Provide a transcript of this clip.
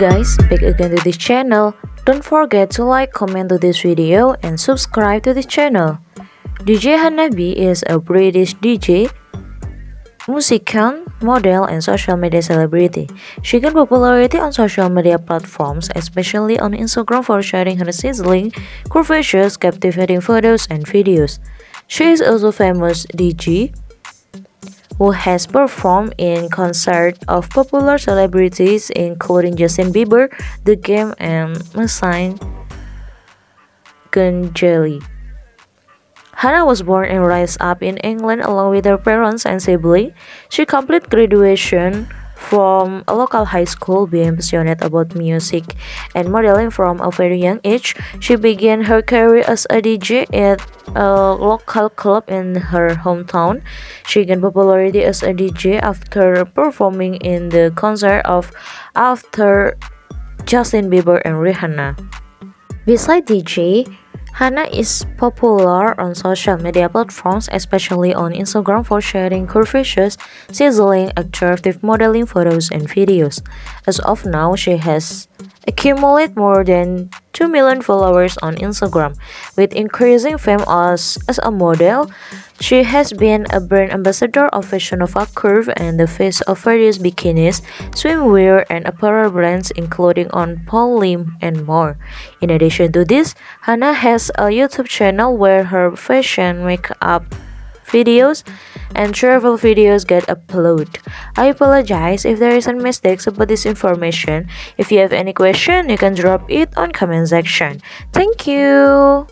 guys, back again to this channel. Don't forget to like, comment to this video, and subscribe to this channel. DJ Hannah is a British DJ, musician, model, and social media celebrity. She gained popularity on social media platforms, especially on Instagram, for sharing her sizzling, curvaceous, captivating photos and videos. She is also a famous DJ who has performed in concerts of popular celebrities including Justin Bieber, The Game, and Ms. Gunjelly. Hannah was born and raised up in England along with her parents and siblings. She completed graduation from a local high school, being passionate about music and modeling from a very young age. She began her career as a DJ at a local club in her hometown. She gained popularity as a DJ after performing in the concert of after Justin Bieber and Rihanna. Besides DJ, Hannah is popular on social media platforms, especially on Instagram, for sharing curvaceous, sizzling, attractive modeling photos and videos. As of now, she has accumulated more than 2 million followers on Instagram. With increasing fame as a model, she has been a brand ambassador of Fashion Nova Curve and the face of various bikinis, swimwear, and apparel brands including on Paul Lim and more. In addition to this, Hannah has a YouTube channel where her fashion, makeup videos, and travel videos get uploaded. I apologize if there is any mistakes about this information. If you have any question, you can drop it on comment section. Thank you.